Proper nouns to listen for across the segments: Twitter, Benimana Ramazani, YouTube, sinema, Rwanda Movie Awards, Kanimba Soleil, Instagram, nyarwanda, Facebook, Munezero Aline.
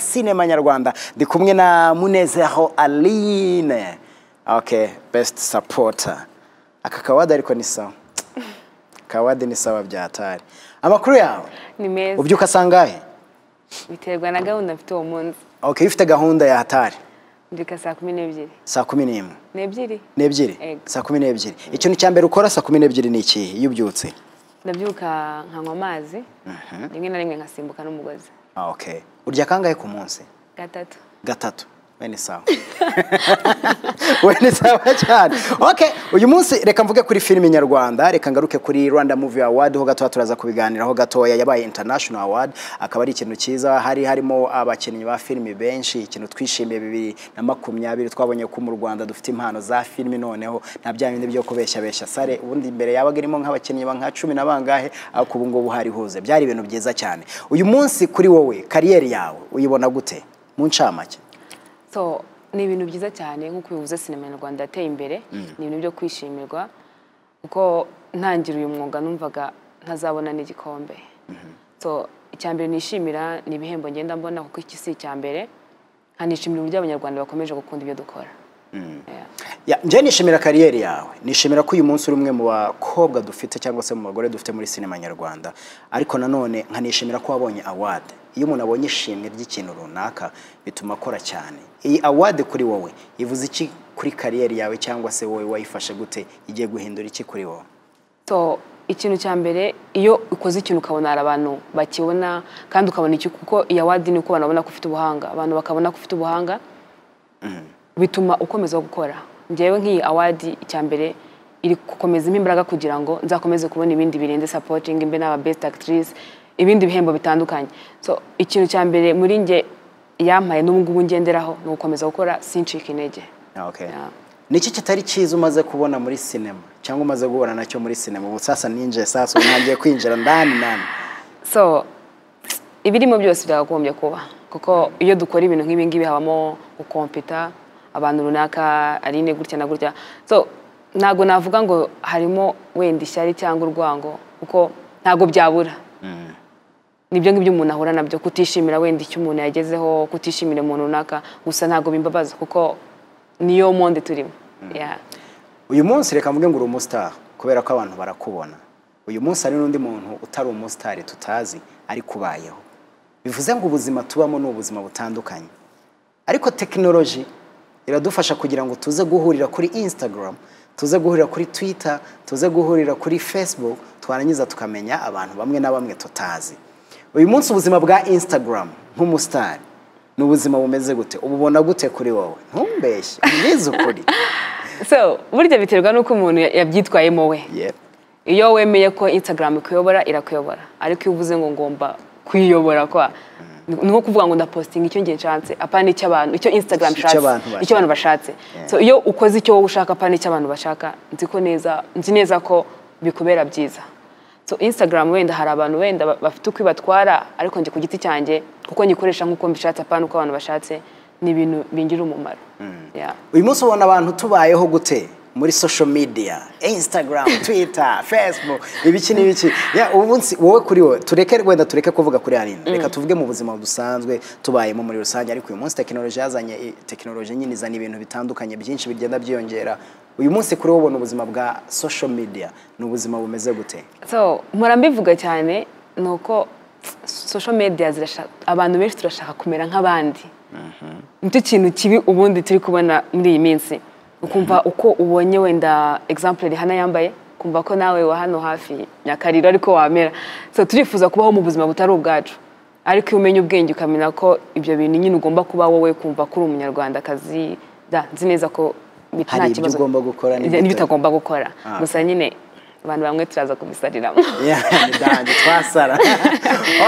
Sinema nyarwanda ndi kumwe na Munezero Aline. Okay, best supporter. Akakawada ariko ni sawa. Kawada ni sawa byatari. Amakuru yawe ni meza. Ubyuka sangahe? Biterwa na gahunda mfite uwo munsi. Okay, ifite gahunda ya hatari. Ndika saa 12. Saa 11. N'ebyiri. Saa 12. Ikintu cyambere ukora saa 12 ni iki? Iyo ubyutse. Ndabyuka nkanywa amazi. Rimwe na rimwe nkasimbuka n'umugozi. Okay. Urya kangahe ku munsi? Gatatu. Wene sawa cyane. Okay, uyu munsi reka mvuge kuri film nyarwanda, reka ngaruke kuri Rwanda Movie Awards ho gato turaza kubiganira ho gatoya yabaye International Award, akaba ari ikintu cyiza harimo abakinnyi ba film benshi, ikintu twishimiye 2020 twabonye ko mu Rwanda dufite impano za film noneho ntabyanyine byo kubesha sare ubundi imbere yabagerimo nk'abakinnyi ba nka 10 nabangahe akubu ngo buhari hoze. Byari ibintu byiza cyane. Uyu munsi kuri wowe kariyeri yawe uyibona gute? Mu ncamake. So ni ibintu byiza cyane nko kubivuza sinema nyarwanda yateye imbere, ni ibintu byo kwishimirwa kuko ntangira uyu mwuga numvaga ntazabona n'igikombe. So icyambere nishimira ni bihembo ngenda mbona kuko iki si cyambere, nishimira uburyo abanyarwanda bakomeje gukunda ibyo dukora. Njye nishimira kariyeri yawe, nishimira ko uyu munsi uri umwe mu bakobwa dufite cyangwa se mu bagore dufite muri sinema nyarwanda, ariko nanone nkanishimira ko wabonye award. Iyo umuntu abonye ishimwe ry'ikintu runaka bituma akora cyane. Iyi award kuri wowe ivuze iki kuri kariyeri yawe cyangwa se wowe wayifashe gute, igiye guhindura iki kuri wowe? So ikintu cyambere iyo ukoze ikintu ukabona abantu bakibona kandi ukabona iki kuko iyi award ni uko banabona kufite ubuhanga, abantu bakabona kufite ubuhanga. Bituma ukomeza gukora. Ngewe nk'iyi award icyambere iri gukomeza imbaraga kugira ngo nzakomeze kubona ibindi birende supporting imbe n'aba best actress, ibindi bihembo bitandukanye. So ikintu cyambere muri nge yampaye n'umugubu ngenderaho no gukomeza gukora sincika intege. Okay. Niki kitari cyiza umaze kubona muri sinema cyangwa umaze guhura nacyo muri sinema ubu sasa ninje sasa unangiye kwinjira ndani? So ibirimo byose byakagombye kuba kuko iyo dukora ibintu nk'ibi ngibi habamo ukompita abantu runaka Aline gutya. So nago navuga ngo harimo wenda ishyari cyangwa urwango uko ntago byabura. Nibyo ngibyo umuntu ahora nabyo, kutishimira wenda icyo umuntu yagezeho, kutishimira umuntu runaka gusa ntago bimbabaza kuko niyo monde turimo. Uyu munsi reka mvuge ngo uri umustar kubera ko abantu barakubona. Uyu munsi ari n'undi muntu utari umustar tutazi ari kubayeho. Bivuze ngo ubuzima tubamo n'ubuzima butandukanye. Ariko technology iradufasha kugira ngo tuze guhurira kuri Instagram, tuze guhurira kuri Twitter, tuze guhurira kuri Facebook, twarangiza tukamenya abantu bamwe na bamwe tutazi. Uyu munsi ubuzima bwa Instagram nk'umustar ni ubuzima bumeze gute? Ububona gute kuri wowe? Ntumbeshye, mwize ukuri. So burya biterwa nuko umuntu yabyitwayemo we. Iyo wemeye ko Instagram ikuyobora irakuyobora, ariko uvuze ngo ngomba kwiyobora kwa nuko kuvuga ngo ndaposting icyo ngiye chance apana icyo abantu icyo Instagram shats icyo abantu bashatse. So iyo ukoze icyo ushaka apana icyo abantu bashaka, nzi neza ko bikubera byiza. So Instagram wenda hari abantu wenda bafite ukwibatwara ariko nje kugiti cyanjye kuko nyikoresha nkuko mbishatse apana uko abantu bashatse, ni ibintu bingira umumaro. Uyu munsi ubona abantu tubayeho gute muri social media, Instagram, Twitter, Facebook, ibiki? Ubunsi wowe kuri wowe tureke kuvuga kuri Aline, reka tuvuge mu buzima busanzwe tubayemo muri rusange, ariko uyu munsi technology yazanye technology nyiniza n'ibintu bitandukanye byinshi bigenda byiyongera. Uyu munsi kuri wowe n'ubuzima bwa social media n'ubuzima bumeze gute? So mpora mbivuga cyane nuko social media zirashaka abantu benshi turashaka kumera nk'abandi. Nicyo kintu kibi ubundi turi kubona muri iyi minsi. Ukumva uko ubonye wenda example Rihana yambaye kumva ko nawe wa hano hafi nyakariro ariko wamera. So turifuza kubaho mu buzima butari ubwacu, ariko umenye ubwenge ukamenya ko ibyo bintu nyine ugomba kuba wowe, kumva kuri umunyarwanda kazi nzi neza ko bitana kibazo ugomba gukora n'ibitagomba gukora. Gusa nyine abantu bamwe turaza kubisariramo. Ndanje twasara.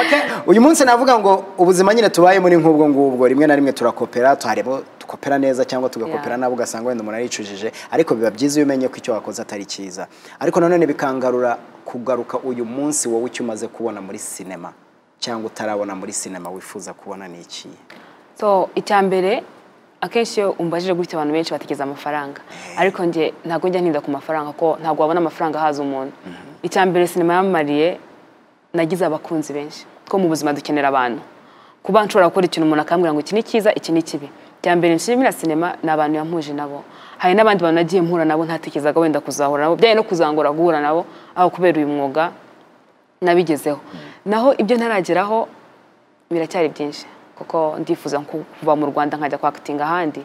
Okay, uyu munsi navuga ngo ubuzima nyine tubaye muri nk'ubwo rimwe na rimwe turakopera, tuharebo tukopera neza cyangwa tugakopera nabo ugasanga wenda umuntu aricujije, ariko biba byiza umenye ko icyo wakoze atari cyiza. Ariko nanone bikangarura kugaruka uyu munsi wowe umaze kubona muri sinema cyangwa utarabona muri sinema wifuza kubona n'iki? So icyambere akenshi umbajije gutya abantu benshi bategeza amafaranga, ariko nje ntago njya ntinda ku mafaranga ko ntago wabona amafaranga haza umuntu. Icyambere sinema yamariye nagize abakunzi benshi kuko mu buzima dukenera abantu. kuba nshobora gukora ikintu umuntu akambwira ngo iki ni cyiza iki ni kibi. Cyambere nshimira sinema n'abantu yampuje nabo. Hari nabandi bantu nagiye mpura nabo ntatekezaga wenda kuzahura nabo. Byaye no kuzangora guhura nabo aho kubera uyu mwuga nabigezeho. Naho ibyo ntarageraho biracyari byinshi. Kuko ndifuza kuba mu Rwanda nkajya kwa acting ahandi.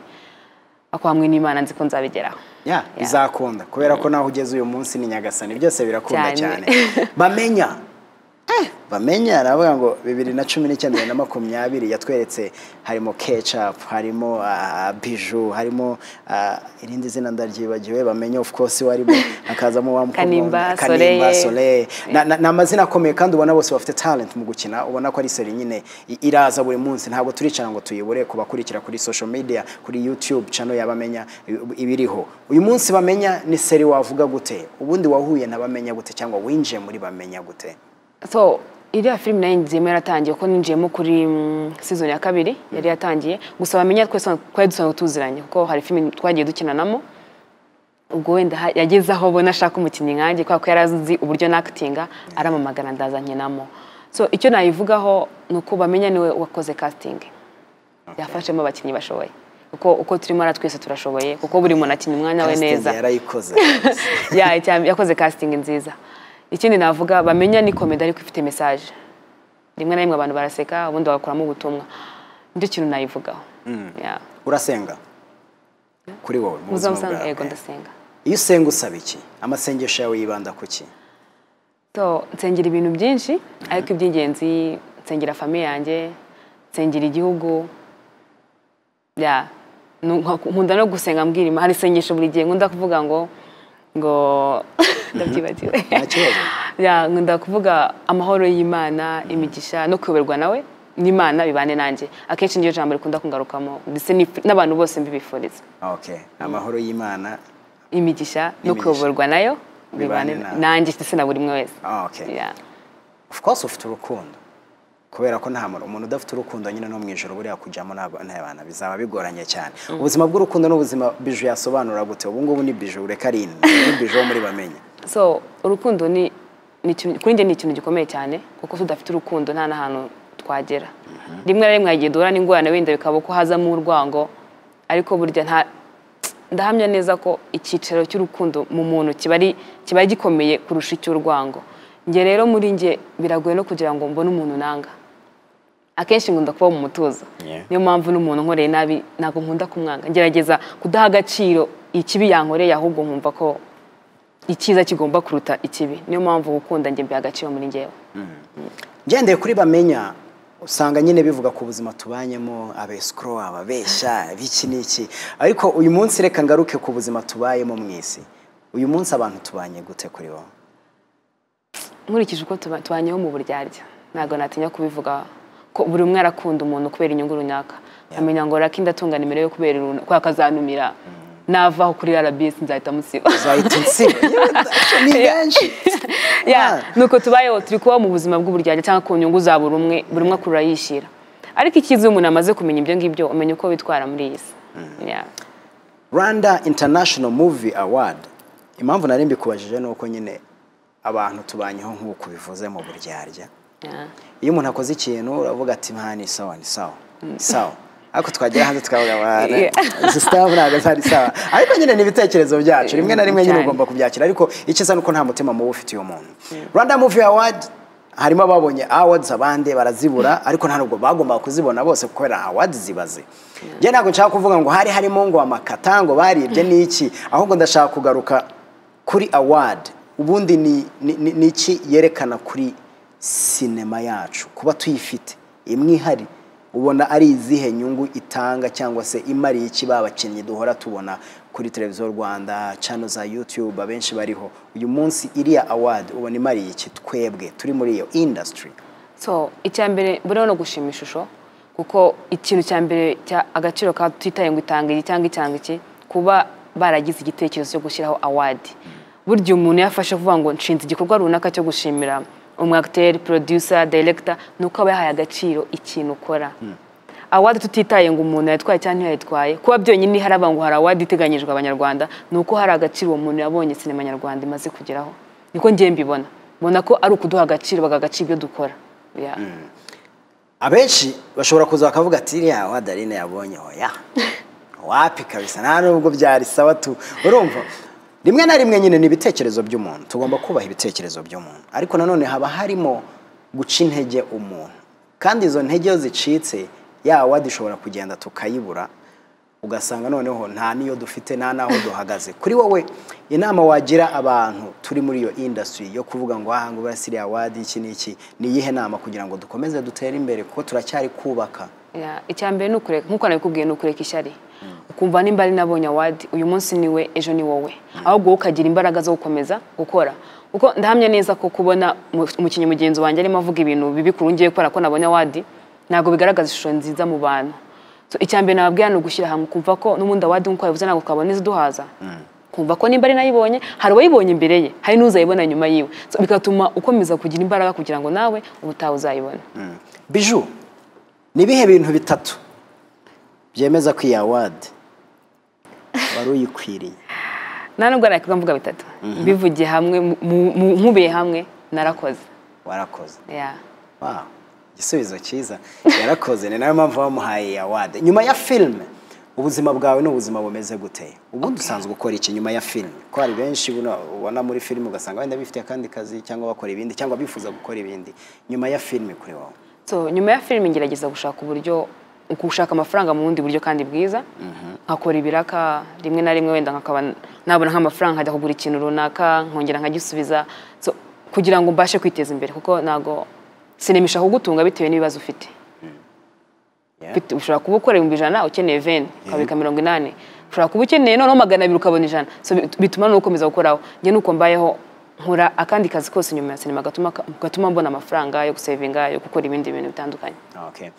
Akwamwe n'Imana nzi ko nzabigeraho. Yeah, bizakunda kubera ko naho ugeze uyu munsi ni Nyagasani byose birakunda cyane. Bamenya aravuga ngo 2019 na 2020 yatweretse harimo ketchup, harimo bijou, harimo irindi zina ndaryibagiwe bamenya of course warimo akazamo wamukunda Kanimba Soleil na mazina akomeye kandi ubona bose bafite talent mu gukina ubona ko ari seri nyine iraza buri munsi ntabwo turicara ngo tuyibore kubakurikira kuri social media kuri YouTube channel yabamenya ibiriho uyu munsi bamenya ni seri wavuga gute ubundi wahuye nabamenya gute cyangwa winje muri bamenya gute so iriya film nayo nzemera yatangiye ko ninjemo kuri season ya 2 yari yatangiye gusa bamenya twese twedusanga tuziranye kuko hari film twagiye dukinanamo ubwo wenda yageze aho bona ashaka umukinnyi nkanjye kwa ko yarazi uburyo na actinga aramamagana ndaza nkenamo so icyo nayivugaho nuko bamenya niwe wakoze casting yafashemo abakinnyi bashoboye kuko uko turimo ara twese turashoboye kuko buri muntu akinye umwanya we neza yarayikoze yakoze casting nziza. Ikindi navuga bamenya ni komedi ariko ifite message. Rimwe na rimwe abantu baraseka ubundi bakoramo ubutumwa. Ndio kintu nayivugaho. Yeah. Urasenga. Kuri wowe mu buzima. Ego ndasenga. Iyo usenga usaba iki? Amasengesho yawe yibanda kuki? To nsengera ibintu byinshi ariko iby'ingenzi nsengera famille yanjye, nsengera igihugu. Yeah. Nkunda no gusenga mbwirima hari sengesho buri gihe nkunda kuvuga ngo ndabyibagiwe. Ya ngunda kuvuga amahoro y'Imana imigisha no kuyoberwa nawe n'Imana bibane nanje akenshi ngiye jambo rikunda kungarukamo ndise n'abantu bose mbibifuriza. Okay, amahoro y'Imana imigisha no kuyoberwa nayo bibane nanje ndise na buri mwe wese. Okay. Yeah. Of course ufite urukundo. Kubera ko nta umuntu udafite urukundo nyine no mwijoro buri yakujamo n'abana bizaba bigoranye cyane. Ubuzima bw'urukundo n'ubuzima biju yasobanura gute ubu ngo ni biju ureka rini ni biju muri bamenya. So urukundo ni kuri nje ni ikintu gikomeye cyane kuko tudafite urukundo nta nahantu twagera. Rimwe na rimwe yagiye dora n'ingorane wenda bikaba ko haza mu rwango ariko burya nta ndahamya neza ko ikicero cy'urukundo mu muntu kiba gikomeye kurusha icy'urwango. Nje rero muri nje biragoye no kugira ngo mbone umuntu nanga. Akenshi ngunda kuba mu mutuzo. Niyo mpamvu n'umuntu nkoreye nabi nako nkunda kumwanga. Ngerageza kudaha agaciro ikibi yankoreye ahubwo nkumva ko ikiza kigomba kuruta ikibi. Niyo mpamvu gukunda nje mbiha agaciro muri njewe. Ngendeye kuri bamenya usanga nyine bivuga ku buzima tubanyemo abescrow ababesha biki niki. Ariko uyu munsi reka ngaruke ku buzima tubayemo mwisi. Uyu munsi abantu tubanye gute kuri bo? Nkurikije uko tubanyeho mu buryarya. Ntago natinya kubivuga. Buri umwe arakunda umuntu kubera inyungu runaka amenya ngo raka indatungana imere yo kubera kwa kazanumira navaho kuri RBS nzahita musiba nuko tubayeho turi kuba mu buzima bw'uburyarya cyangwa ku nyungu za buri umwe buri umwe akurayishira ariko ikizi umuntu amaze kumenya ibyo ngibyo umenya uko bitwara muri isi. Rwanda International Movie Award impamvu nari mbikubajije nuko nyine abantu tubanyeho nk'uko bivuze mu buryarya. Iyo umuntu akoze ikintu uravuga ati mpani sawa ni sawa sawa ariko twagera hanze tukavuga bana zisitava nagazari sawa ariko nyine ni bitekerezo byacu rimwe na rimwe nyine ugomba kubyakira ariko ikiza nuko nta mutima mu ufite iyo muntu. Rwanda Movie Awards harimo ababonye awards abande barazibura ariko nta nubwo bagomba kuzibona bose kukwera awards zibaze. Je ntago nshaka kuvuga ngo harimo ngo amakatango baribye niki ahubwo ndashaka kugaruka kuri award ubundi ni iki yerekana kuri sinema yacu kuba tuyifite imwihari ubona ari izihe nyungu itanga cyangwa se imari iki babakinnyi duhora tubona kuri televiziyo Rwanda channel za YouTube abenshi bariho uyu munsi iriya award ubona imari iki twebwe turi muri iyo industry. So icyambere buriho no gushima ishusho kuko ikintu cyambere cya agaciro ka twitaye ngo itanga cyangwa iki kuba baragize igitekerezo cyo gushyiraho award buryo umuntu yafashe kuvuga ngo nshinze igikorwa runaka cyo gushimira actor, producer, director nuko bayahaye agaciro ikintu ukora. Award tutitaye ngo umuntu yatwaye cyane yatwaye kuba byonyine ni harabangu hari award iteganyijwe abanyarwanda nuko hari agaciro umuntu yabonye sinema nyarwanda imaze kugeraho niko ngiye mbibona mbona ko ari ukuduha agaciro bagagaciro ibyo dukora. Abenshi bashobora kuza bakavuga ati ya Aline yabonye oya wapi kabisa nta nubwo byari sawa tu urumva rimwe na rimwe nyine n'ibitekerezo by'umuntu tugomba kubaha ibitekerezo by'umuntu ariko nanone haba harimo guca intege umuntu kandi izo ntege zicitse ya wadishobora kugenda tukayibura ugasanga noneho nta niyo dufite nta naho duhagaze kuri wowe inama wagira abantu turi muri iyo industry yo kuvuga ngo ahango basiriya wadi iki niki ni yihe nama kugira ngo dukomeze dutere imbere kuko turacyari kubaka ya icyambere nukureka nkuko nakubwiye nukureka ishyari ukumva nimba ari nabonye award uyu munsi niwe ejo ni wowe ahubwo ukagira imbaraga zo gukomeza gukora uko ndahamya neza ko kubona umukinyi mugenzi wanje arimo avuga ibintu bibikurungiye gukora ko nabonye award nago bigaragaza ishusho nziza mu bantu so icyambere nababwira no gushyira hamwe kumva ko n'umundi award nko yavuze nago kabone ziduhaza kumva ko nimba ari nayibonye hari wayibonye imbere ye hari n'uzayibona nyuma yiwe so bikatuma ukomeza kugira imbaraga kugira ngo nawe ubutaha uzayibona Bijou nibihe bintu bitatu byemeza ko ya award wari uyikwiriye nanubwo nakubwa mvuga bitatu bivugiye hamwe nkubeye hamwe narakoze warakoze yeah wow gisubizo cyiza yarakoze ni nayo mpamvu bamuhaye award nyuma ya film ubuzima bwawe no ubuzima bumeze gute ubundi usanzwe ukora iki nyuma ya film ko ari benshi ubona muri film ugasanga wenda bifite kandi kazi cyangwa bakora ibindi cyangwa bifuza gukora ibindi nyuma ya film kuri wawe so nyuma ya film ngerageza gushaka uburyo ukushaka amafaranga mu wundi buryo kandi bwiza nkakora ibiraka rimwe na rimwe wenda nkakaba nabona nk'amafaranga ajya kugura ikintu runaka nkongera nkagisubiza so kugira ngo mbashe kwiteza imbere kuko nago sinemisha kugutunga bitewe n'ibibazo ufite ushobora kuba ukorera 100 ukeneye 20 ukabika 80 ushobora kuba ukeneye noneho 200 ukabona 100 so bituma n'ukomeza gukoraho nge nuko mbayeho nkora akandi kazi kose nyuma ya sinema gatuma mbona amafaranga yo gusevinga yo gukora ibindi bintu bitandukanye okay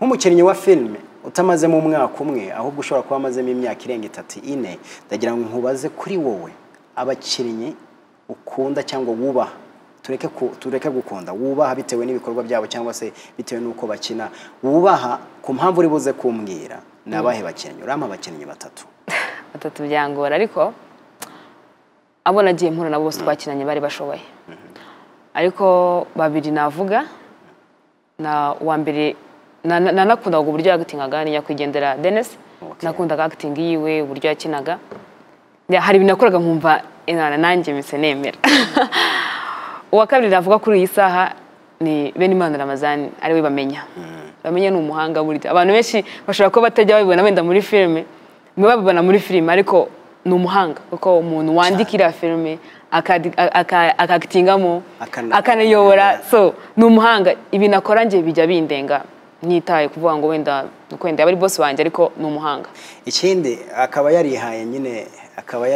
nk'umukinnyi wa film utamaze mu mwaka umwe ahubwo ushobora kuba amazemo imyaka irenga 3-4 ndagira ngo nkubaze kuri wowe abakinnyi ukunda cyangwa wubaha tureke gukunda wubaha bitewe n'ibikorwa byabo cyangwa se bitewe nuko bakina wubaha ku mpamvu uri buze kumbwira nabahe bakinnyi urama abakinnyi batatu byangora ariko abona giye mpura nabo bose twakinanye bari bashoboye ariko babiri navuga na wambere nanakunda uburyo yagatingaga nyakwigendera Dennis nakundaga acting yiwe uburyo yakinaga hari binakoraga nkumva enana nanjye mise nemera uwa kabiri navuga kuri isaha ni Benimana Ramazani ari we bamenya ni umuhanga buryo abantu benshi bashobora ko batajya babibona wenda muri filme mwe babibona muri filme ariko ni umuhanga kuko umuntu wandikira filme akaktingamo akanayobora so ni umuhanga ibinakora nje bijya bindenga nitaye kuvuga ngo wenda kwenda yabari boss wanje ariko ni umuhanga ikindi akaba yarihaye nyine akaba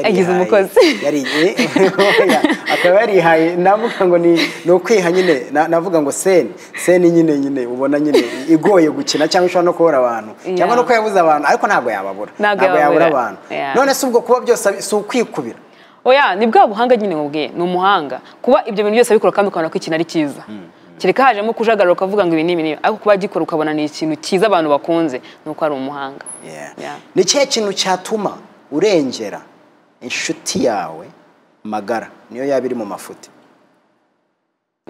yarihaye navuga ngo ni ukwiha nyine navuga ngo seni nyine ubona nyine igoye gukina cyangwa ushobora no kubura abantu cyangwa no kuyabuza abantu ariko ntabwo yababura abantu none se ubwo kuba byose si ukwikubira oya ni bwa buhanga nyine ngubwiye ni umuhanga kuba ibyo bintu byose bikora kandi ukabona ko ikintu ari cyiza kireka hajemo kujagarura ukavuga ngo ibintu nibintu ariko kuba gikora ukabona ni ikintu cyiza abantu bakunze nuko ari umuhanga ni cye kintu cyatuma urengera inshuti yawe magara niyo yabiri mu mafuti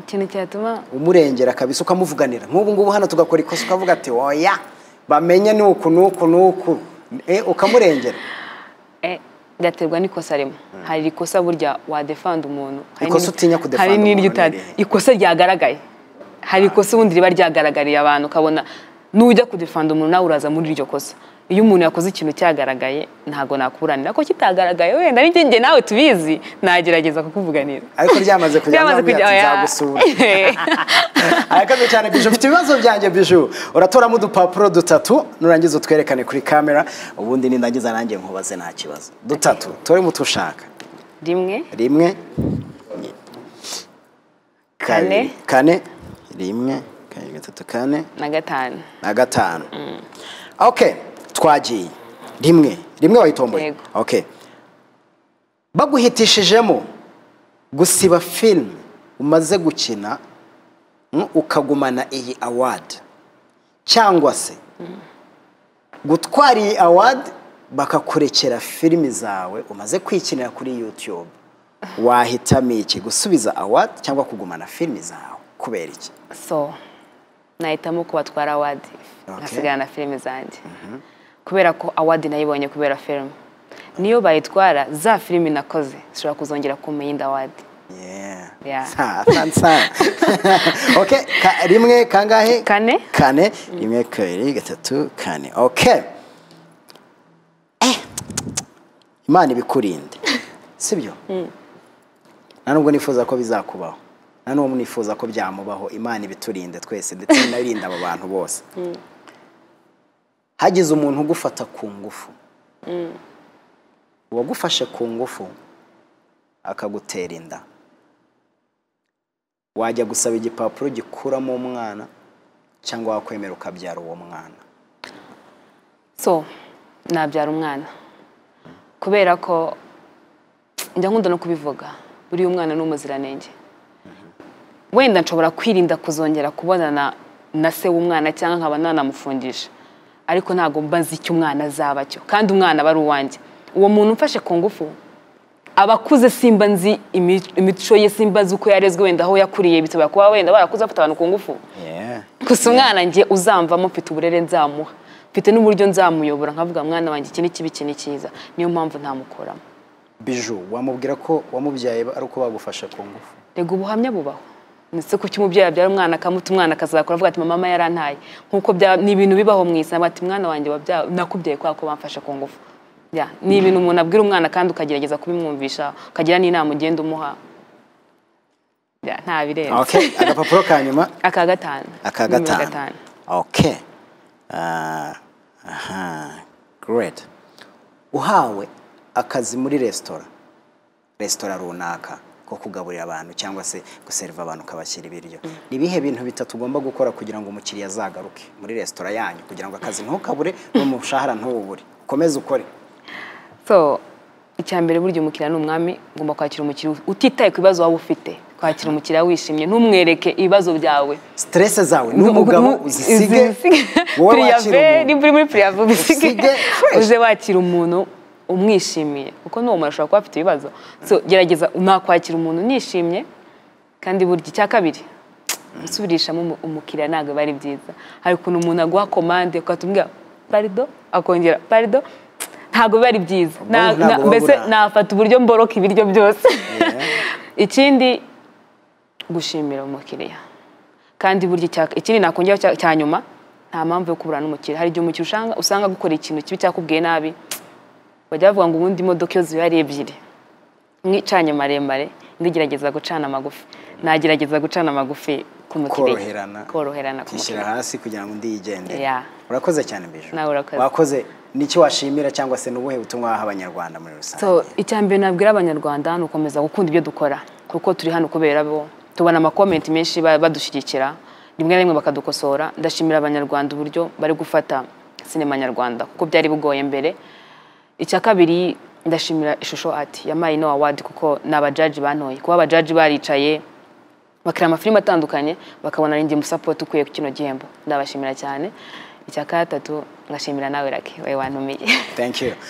ikintu cyatuma umurengera kabisa ukamuvuganira nk'ubu ngubu hano tugakora ikosa ukavuga ati oya bamenye nuku ukamurengera gaterwa nikosa remo hari ikosa burya wa defend umuntu hari n'iryo utari ikosa ryagaragaye hari ikosa ubundi riba ryagaragariye abantu ukabona nujya kudefanda umuntu nawe uraza muri iryo kosa iyo umuntu yakoze ikintu cyagaragaye ntago nakuranira ko kitagaragaye wenda n'inge nge nawe tubizi nagerageza kukuvuganira ariko ryamaze kujya nzagusura ariko cyane Bijou ufite ibibazo byanjye Bijou uratoramo udupapuro 3 nurangiza utwerekane kuri kamera ubundi nindagiza nanjye nkubaze nta kibazo 3 tore mutushaka rimwe kane rimwe kane gatatu kane na gatanu okay twagiye rimwe wayitomboye okay baguhitishijemo gusiba film umaze gukina ukagumana iyi award cyangwa se gutwara iyi award bakakurekera film zawe umaze kwikinira kuri YouTube wahitamo iki gusubiza award cyangwa kugumana film zawe kubera iki so nahitamo kubatwara award. Nasigana na filme zanjye. Kubera ko award nayibonye kubera film. Niyo bayitwara za filme nakoze, sura kuzongera kumeyinda award. Yeah. Sa. Okay, rimwe kangahe? Kane, rimwe kabiri gatatu kane. Okay. Imana ibikurinde. Sibyo? Nanubwo nifuza ko bizakubaho. Nanuwo munifuza ko byamubaho. Imana ibiturinde twese ndetse narinda aba bantu bose. Hagize umuntu ugufata ku ngufu. Wagufashe ku ngufu akagutera inda. Wajya gusaba igipapuro gikuramo umwana cyangwa wakwemera ukabyara uwo mwana. So, nabyara umwana. Kubera ko njya nkunda no kubivuga, buri umwana n'umuziranenge. Wenda nshobora kwirinda kuzongera kubonana na se w'umwana cyangwa nkaba nanamufungisha. Ariko ntago mbanzi icyo umwana azaba cyo, kandi umwana bari uwanjye. Uwo muntu mfashe ku ngufu abakuze simba nzi imico ye, simba zuko yarezwe, wenda aho yakuriye bitaba kuba wenda barakuza afata abantu ku ngufu. Gusa umwana ngiye uzamvamo mfite uburere nzamuha, mfite n'uburyo nzamuyobora nkavuga mwana wanjye iki n'iki bikini cyiza, niyo mpamvu ntamukoramo. Biju wamubwira ko wamubyaye ariko bagufasha ku ngufu. Rego ubuhamya bubaho. Nise ko cy'umubyaye abyara umwana akamuta umwana akazakora avuga ati mama yarantaye. Nkuko ni ibintu bibaho mwisa bati mwana wanjye wabyaye nakubyaye kwa ko bamfasha ku ngufu. Ni ibintu umuntu abwira umwana kandi ukagerageza kubimwumvisha, ukagira n'inama ugenda umuha. Nta bireba. Okay, agapapuro kanyuma akagatana. Akagatana. Okay. Great. Uhawe akazi muri restaurant runaka ko kugaburira abantu cyangwa se guserva abantu kabashyira ibiryo. Nibihe bintu bitatu ugomba gukora kugira ngo umukiriya azagaruke muri restaurant yanyu kugira ngo akazi ntukabure no mushahara ntubure. Komeza ukore. So icyambere buryo umukiriya n'umwami ngomba kwakira umukiriya utitaye ku bibazo waba ufite. Kwakira umukiriya wishimye ntumwereke ibibazo byawe. Stress zawe n'umugabo uzisige. Priyave ni muri priyave bisige. Uze wakira umuntu umwishimiye kuko no umarashaka kuba afite ibibazo. So gerageza umakwakira umuntu nishimye kandi buryo cyakabiri usubirisha mu umukiriya nago bari byiza. Hari kuno umuntu agwa commande ukatumbwa pardon akongera pardon ntago bari byiza. Mbese nafata uburyo mboroka ibiryo byose. Ikindi gushimira umukiriya kandi buryo cyaka ikindi nakongera cyanyuma nta mpamvu yo kuburana umukiriya. Hari igihe umukiriya usanga gukora ikintu kibi cyakubwiye nabi. Bajavuga ngo ubundi imodoka yo zibari ebyiri. Mwicanye maremare, ndigerageza gucana amagufi. Nagerageza gucana amagufi kumukiriya. Koroherana kumukiriya. Kishira hasi kugira ngo ndi igende. Urakoze cyane Bijo. Na urakoze. Wakoze niki washimira cyangwa se nubuhe utumwa abanyarwanda muri rusange. So icyambere nabwira abanyarwanda nukomeza gukunda ibyo dukora kuko turi hano kubera bo. Tubona ama comment menshi badushyigikira, rimwe rimwe bakadukosora. Ndashimira abanyarwanda uburyo bari gufata sinema nyarwanda kuko byari bugoye mbere. Icyakabiri ndashimira ishusho ati yamaye no award kuko nabajaji bantoye kuba abajaji baricaye bakira amafilime atandukanye bakabona rindi mu support ukuye ku kino gihembo. Ndabashimira cyane. Icyagatatu ngashimira nawe Raki wewe wantumiye. Thank you.